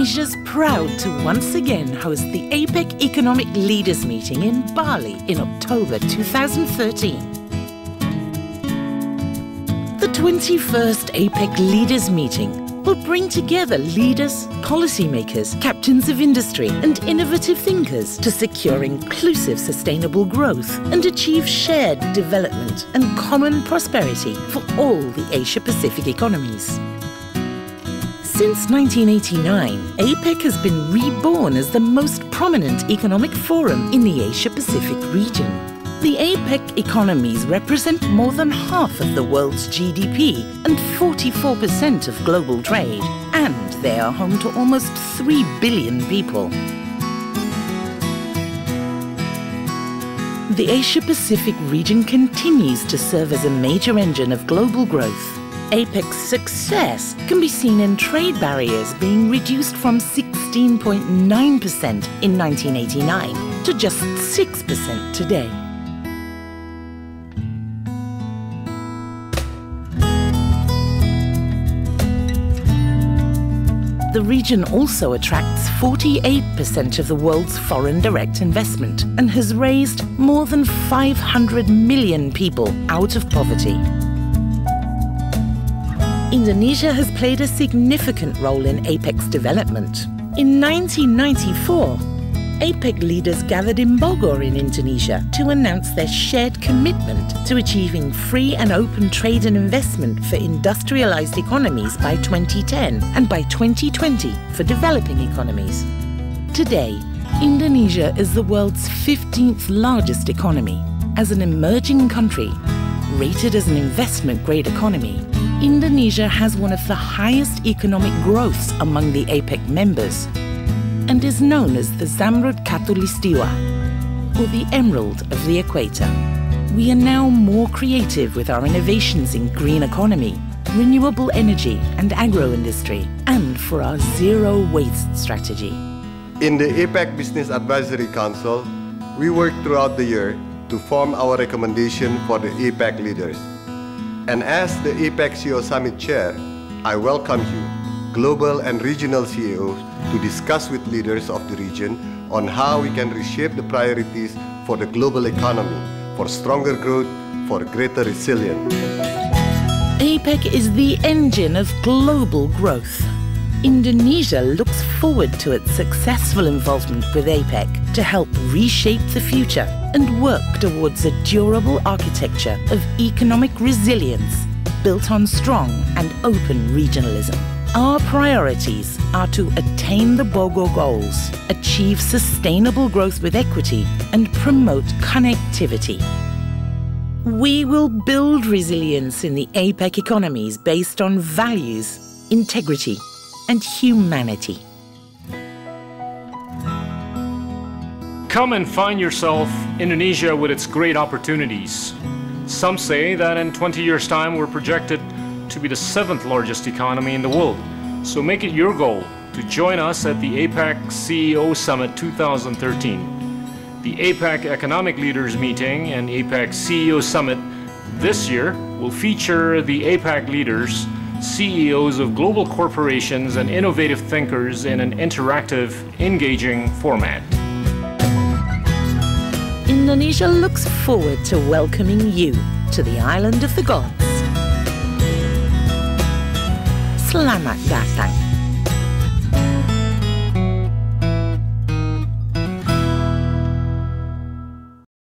Indonesia's proud to once again host the APEC Economic Leaders Meeting in Bali in October 2013. The 21st APEC Leaders Meeting will bring together leaders, policymakers, captains of industry and innovative thinkers to secure inclusive sustainable growth and achieve shared development and common prosperity for all the Asia-Pacific economies. Since 1989, APEC has been reborn as the most prominent economic forum in the Asia-Pacific region. The APEC economies represent more than half of the world's GDP and 44% of global trade, and they are home to almost 3 billion people. The Asia-Pacific region continues to serve as a major engine of global growth. APEC's success can be seen in trade barriers being reduced from 16.9% in 1989 to just 6% today. The region also attracts 48% of the world's foreign direct investment and has raised more than 500 million people out of poverty. Indonesia has played a significant role in APEC's development. In 1994, APEC leaders gathered in Bogor in Indonesia to announce their shared commitment to achieving free and open trade and investment for industrialized economies by 2010 and by 2020 for developing economies. Today, Indonesia is the world's 15th largest economy. As an emerging country, rated as an investment-grade economy, Indonesia has one of the highest economic growths among the APEC members and is known as the Zamrud Khatulistiwa, or the Emerald of the Equator. We are now more creative with our innovations in green economy, renewable energy and agro-industry, and for our zero-waste strategy. In the APEC Business Advisory Council, we work throughout the year to form our recommendation for the APEC leaders. And as the APEC CEO Summit Chair, I welcome you, global and regional CEOs, to discuss with leaders of the region on how we can reshape the priorities for the global economy, for stronger growth, for greater resilience. APEC is the engine of global growth. Indonesia looks forward to its successful involvement with APEC to help reshape the future and work towards a durable architecture of economic resilience built on strong and open regionalism. Our priorities are to attain the Bogor goals, achieve sustainable growth with equity, and promote connectivity. We will build resilience in the APEC economies based on values, integrity, and humanity. Come and find yourself Indonesia with its great opportunities. Some say that in 20 years' time we're projected to be the 7th largest economy in the world. So make it your goal to join us at the APEC CEO Summit 2013. The APEC Economic Leaders Meeting and APEC CEO Summit this year will feature the APEC leaders, CEOs of global corporations and innovative thinkers in an interactive, engaging format. Indonesia looks forward to welcoming you to the Island of the Gods. Selamat datang.